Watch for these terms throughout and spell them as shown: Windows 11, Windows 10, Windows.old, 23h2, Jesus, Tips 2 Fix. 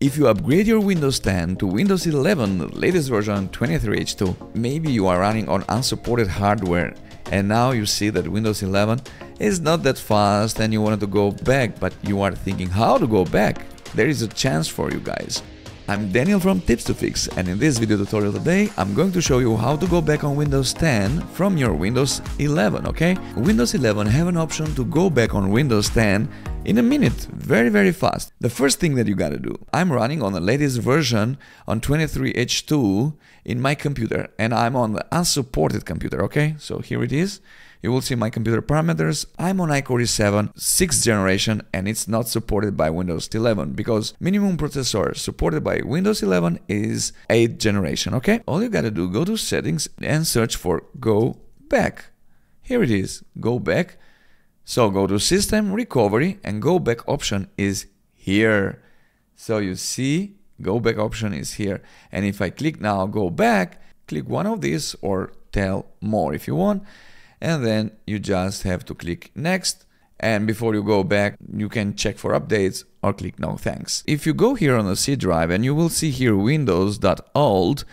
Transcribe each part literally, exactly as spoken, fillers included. If you upgrade your Windows ten to Windows eleven latest version twenty-three H two, maybe you are running on unsupported hardware and now you see that Windows eleven is not that fast and you wanted to go back, but you are thinking how to go back. There is a chance for you guys. I'm Daniel from Tips to Fix and in this video tutorial today I'm going to show you how to go back on Windows ten from your Windows eleven, okay? Windows eleven have an option to go back on Windows ten in a minute, very very fast. The first thing that you gotta do, I'm running on the latest version on twenty-three H two in my computer and I'm on the unsupported computer, okay? So here it is, you will see my computer parameters. I'm on iCore seven, sixth generation, and it's not supported by Windows eleven because minimum processor supported by Windows eleven is eighth generation, okay? All you gotta do, go to settings and search for go back. Here it is, go back. So go to System, Recovery, and Go Back option is here. So you see, Go Back option is here. And if I click now Go Back, click one of these or Tell More if you want. And then you just have to click Next. And before you go back, you can check for updates or click No Thanks. If you go here on the C drive and you will see here Windows dot old,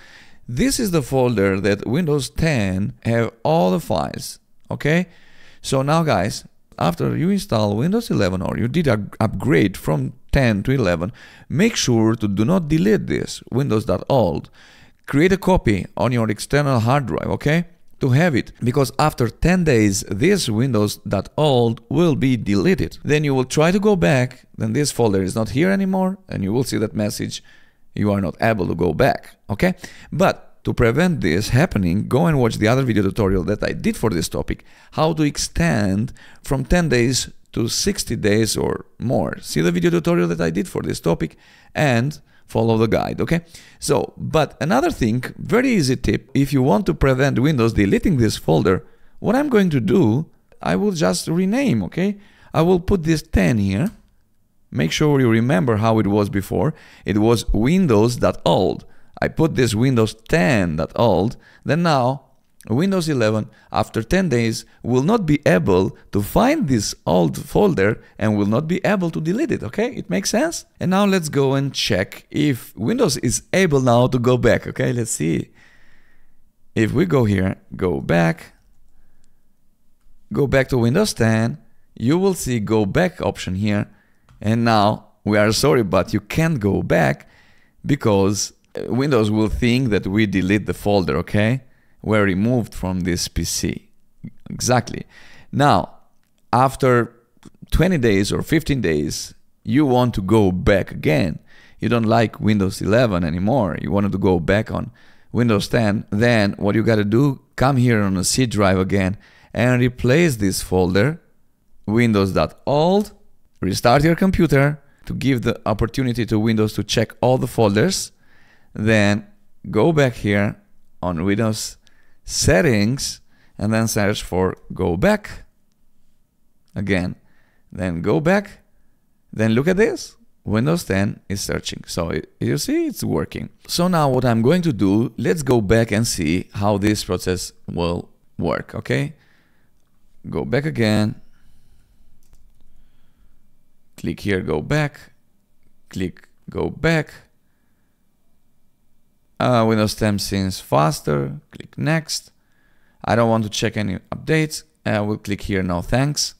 this is the folder that Windows ten have all the files, okay? So now guys, after you install Windows eleven or you did a upgrade from ten to eleven, make sure to do not delete this Windows dot old. Create a copy on your external hard drive, okay? To have it, because after ten days this Windows dot old will be deleted. Then you will try to go back, then this folder is not here anymore and you will see that message, you are not able to go back, okay? But to prevent this happening, go and watch the other video tutorial that I did for this topic, how to extend from ten days to sixty days or more. See the video tutorial that I did for this topic and follow the guide, okay? So, but another thing, very easy tip, if you want to prevent Windows deleting this folder, what I'm going to do, I will just rename, okay? I will put this ten here. Make sure you remember how it was before. It was Windows dot old. I put this Windows ten dot old, then now Windows eleven after ten days will not be able to find this old folder and will not be able to delete it, okay? It makes sense? And now let's go and check if Windows is able now to go back, okay? Let's see. If we go here, go back, go back to Windows ten, you will see go back option here. And now we are sorry, but you can't go back because Windows will think that we delete the folder, okay? We're removed from this P C. Exactly. Now, after twenty days or fifteen days, you want to go back again. You don't like Windows eleven anymore. You wanted to go back on Windows ten. Then what you gotta do, come here on the C drive again and replace this folder, Windows dot old, restart your computer to give the opportunity to Windows to check all the folders. Then go back here on Windows settings and then search for go back again, then go back, then look at this, Windows ten is searching. So it, you see it's working. So now what I'm going to do, let's go back and see how this process will work, okay? Go back again, click here go back, click go back. Uh, Windows ten seems faster, click next. I don't want to check any updates. I will click here no thanks.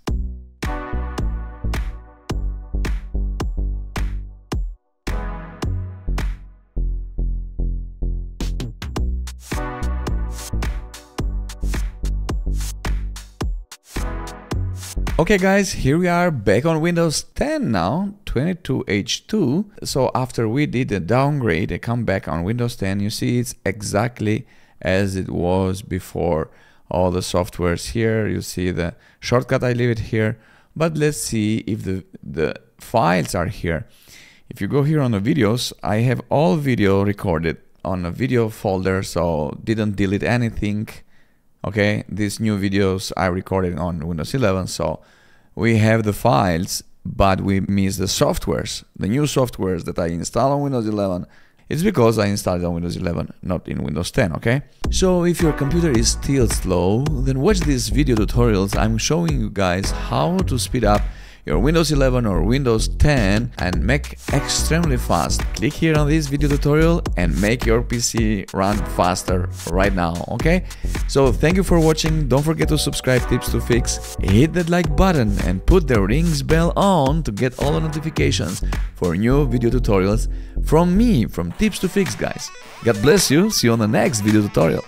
Okay guys, here we are back on Windows ten now, twenty-two H two. So after we did a downgrade, a comeback on Windows ten, you see it's exactly as it was before. All the software's here, you see the shortcut, I leave it here. But let's see if the, the files are here. If you go here on the videos, I have all video recorded on a video folder, so didn't delete anything. Okay, these new videos I recorded on Windows eleven, so we have the files, but we miss the softwares, the new softwares that I install on Windows eleven. It's because I installed on Windows eleven, not in Windows ten, okay? So if your computer is still slow, then watch these video tutorials. I'm showing you guys how to speed up your Windows eleven or Windows ten and make extremely fast. Click here on this video tutorial and make your P C run faster right now, okay? So thank you for watching, don't forget to subscribe Tips to Fix, hit that like button and put the rings bell on to get all the notifications for new video tutorials from me, from Tips to Fix, guys. God bless you, see you on the next video tutorial.